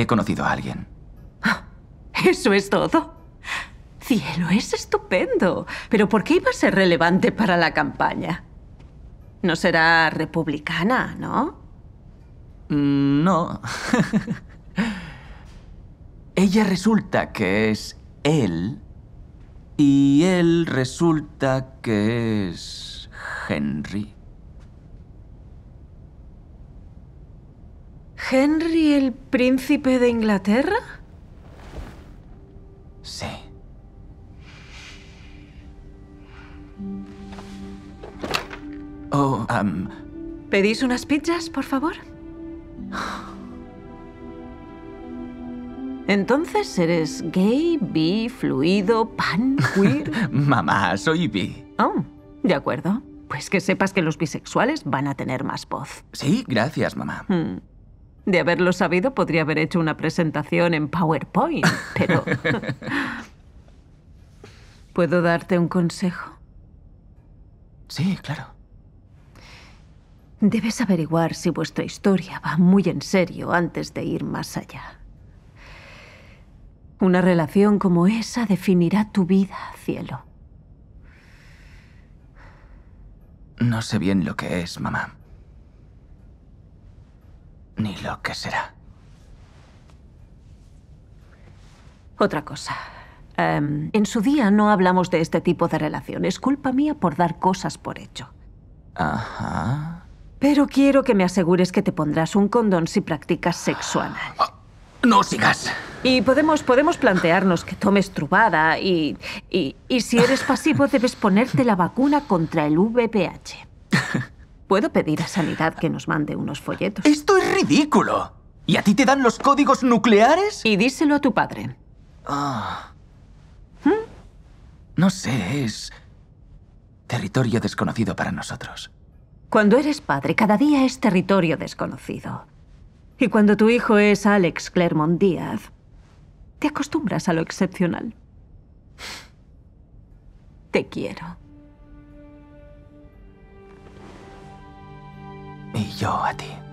He conocido a alguien. ¿Eso es todo? Cielo, es estupendo. ¿Pero por qué iba a ser relevante para la campaña? No será republicana, ¿no? No. Ella resulta que es él y él resulta que es Henry. ¿Henry el príncipe de Inglaterra? Sí. Oh, ¿Pedís unas pizzas, por favor? Entonces, ¿eres gay, bi, fluido, pan, queer? Mamá, soy bi. Oh, de acuerdo. Pues que sepas que los bisexuales van a tener más voz. Sí, gracias, mamá. De haberlo sabido, podría haber hecho una presentación en PowerPoint, pero... ¿Puedo darte un consejo? Sí, claro. Debes averiguar si vuestra historia va muy en serio antes de ir más allá. Una relación como esa definirá tu vida, cielo. No sé bien lo que es, mamá. Ni lo que será. Otra cosa. En su día no hablamos de este tipo de relaciones. Culpa mía por dar cosas por hecho. Ajá. Pero quiero que me asegures que te pondrás un condón si practicas sexo anal. No sigas. Y podemos plantearnos que tomes Truvada y si eres pasivo debes ponerte la vacuna contra el VPH. Puedo pedir a Sanidad que nos mande unos folletos. ¡Esto es ridículo! ¿Y a ti te dan los códigos nucleares? Y díselo a tu padre. No sé, es... territorio desconocido para nosotros. Cuando eres padre, cada día es territorio desconocido. Y cuando tu hijo es Alex Clermont Díaz, te acostumbras a lo excepcional. Te quiero. Y yo a ti.